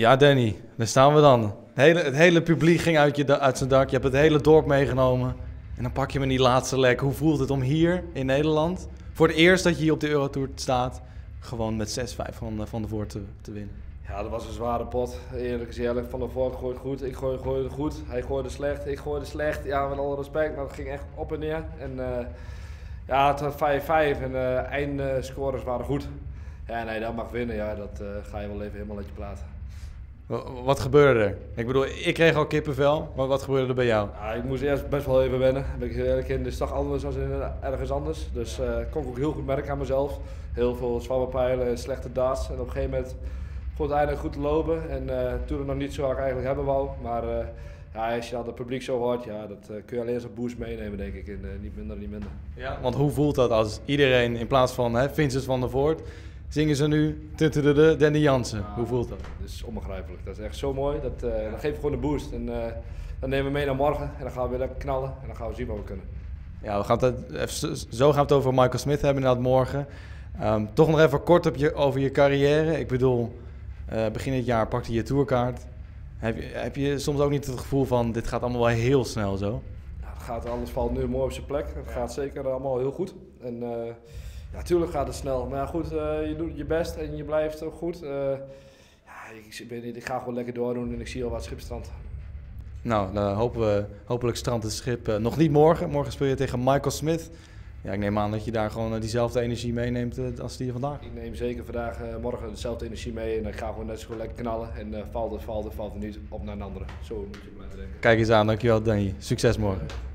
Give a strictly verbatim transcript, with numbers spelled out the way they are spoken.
Ja, Danny, daar staan we dan. Het hele, het hele publiek ging uit, je, uit zijn dak. Je hebt het hele dorp meegenomen. En dan pak je me die laatste lek. Hoe voelt het om hier in Nederland, voor het eerst dat je hier op de Eurotour staat, gewoon met zes vijf van, van de Voort te, te winnen? Ja, dat was een zware pot. Eerlijk is eerlijk. Van der Voort gooit goed. Ik gooi, gooide goed. Hij gooide slecht. Ik gooide slecht. Ja, met alle respect. Maar het ging echt op en neer. En uh, ja, het was vijf vijf. En de uh, eindscorers waren goed. Ja, en hij dan mag winnen. Ja, dat uh, ga je wel even helemaal uit je plaat. Wat gebeurde er? Ik bedoel, ik kreeg al kippenvel, maar wat gebeurde er bij jou? Nou, ik moest eerst best wel even wennen. Ben ik eerlijk in, de stag anders dan ergens anders. Dus ik uh, kon ook heel goed merken aan mezelf. Heel veel zwabberpijlen, slechte darts. En op een gegeven moment begon het eindelijk goed te lopen. En uh, toen het nog niet zo hard eigenlijk hebben wou. Maar uh, ja, als je dan het publiek zo hoort, ja, dat uh, kun je alleen als een boost meenemen, denk ik. En, uh, niet minder, niet minder. Ja, want hoe voelt dat als iedereen in plaats van hè, Vincent van der Voort, zingen ze nu Danny Jansen? Hoe voelt dat? Dat is onbegrijpelijk. Dat is echt zo mooi. Dat, uh, dat geeft gewoon een boost. En, uh, dat nemen we mee naar morgen. En dan gaan we weer lekker knallen. En dan gaan we zien wat we kunnen. Ja, we gaan het, even, zo gaan we het over Michael Smith hebben inderdaad morgen. Um, toch nog even kort op je, over je carrière. Ik bedoel, uh, begin dit jaar pakte je je tourkaart. Heb je, heb je soms ook niet het gevoel van dit gaat allemaal wel heel snel zo? Nou, het gaat, alles valt nu mooi op zijn plek. Het gaat zeker allemaal heel goed. En, uh, ja, tuurlijk gaat het snel, maar ja, goed, uh, je doet je best en je blijft ook goed. Uh, ja, ik, ik, ben, ik ga gewoon lekker doordoen en ik zie al wat schip strandt. Nou, dan hopen we, hopelijk strandt het schip uh, nog niet morgen. Morgen speel je tegen Michael Smith. Ja, ik neem aan dat je daar gewoon uh, diezelfde energie meeneemt uh, als die vandaag. Ik neem zeker vandaag, uh, morgen dezelfde energie mee en ik ga gewoon net zo lekker knallen. En uh, valt het, valt het, valt het niet op naar een andere. Zo moet je blijven denken. Kijk eens aan, dankjewel Danny. Succes morgen.